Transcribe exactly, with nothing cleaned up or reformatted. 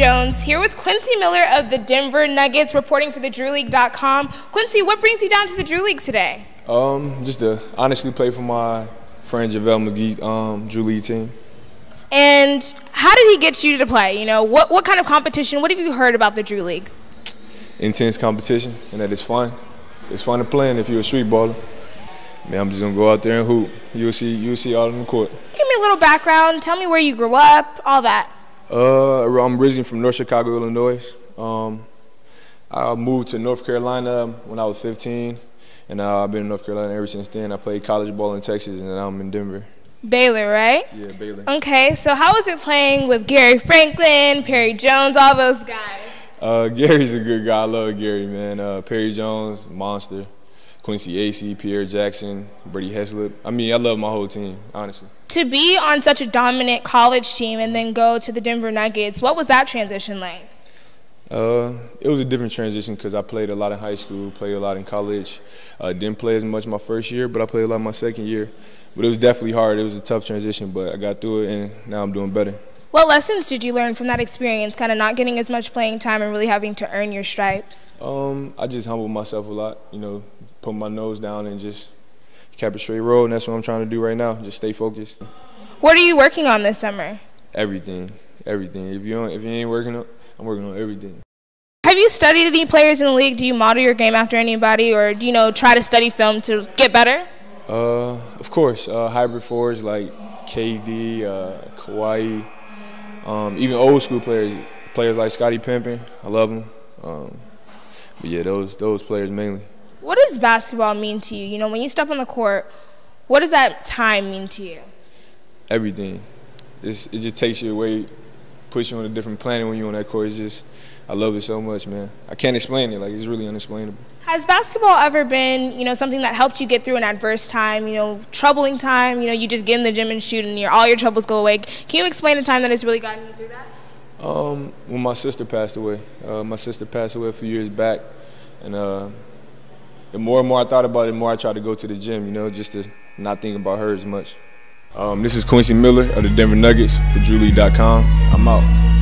Jones here with Quincy Miller of the Denver Nuggets, reporting for the Drew League dot com. Quincy, what brings you down to the Drew League today? Um, just to honestly play for my friend JaVale McGee, um, Drew League team. And how did he get you to play? You know, what what kind of competition? What have you heard about the Drew League? Intense competition, and that it's fun. It's fun to play, and if you're a street baller, man, I'm just gonna go out there and hoop. You'll see, you'll see all on the court. Give me a little background. Tell me where you grew up, all that. Uh, I'm originally from North Chicago, Illinois. Um, I moved to North Carolina when I was fifteen, and uh, I've been in North Carolina ever since then. I played college ball in Texas, and now I'm in Denver. Baylor, right? Yeah, Baylor. Okay, so how was it playing with Gary Franklin, Perry Jones, all those guys? Uh, Gary's a good guy. I love Gary, man. Uh, Perry Jones, monster. Quincy Acy, Pierre Jackson, Brady Heslip. I mean, I love my whole team, honestly. To be on such a dominant college team and then go to the Denver Nuggets, what was that transition like? Uh, it was a different transition because I played a lot in high school, played a lot in college. Uh, didn't play as much my first year, but I played a lot my second year. But it was definitely hard. It was a tough transition, but I got through it, and now I'm doing better. What lessons did you learn from that experience, kind of not getting as much playing time and really having to earn your stripes? Um, I just humbled myself a lot, you know, put my nose down and just kept a straight road, and that's what I'm trying to do right now, just stay focused. What are you working on this summer? Everything, everything. If you, don't, if you ain't working on, I'm working on everything. Have you studied any players in the league? Do you model your game after anybody, or do you know, try to study film to get better? Uh, of course, uh, hybrid fours like K D, uh, Kawhi. Um, even old school players, players like Scottie Pippen, I love them. Um, but yeah, those those players mainly. What does basketball mean to you? You know, when you step on the court, what does that time mean to you? Everything. It's, it just takes you away, puts you on a different planet when you're on that court. It's just, I love it so much, man. I can't explain it. Like, it's really unexplainable. Has basketball ever been, you know, something that helped you get through an adverse time, you know, troubling time? You know, you just get in the gym and shoot and your, all your troubles go away. Can you explain a time that it's really gotten you through that? Um, when my sister passed away. Uh, my sister passed away a few years back. And uh, the more and more I thought about it, the more I tried to go to the gym, you know, just to not think about her as much. Um, this is Quincy Miller of the Denver Nuggets for Drew League dot com. I'm out.